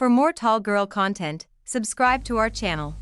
For more Tall Girl content, subscribe to our channel.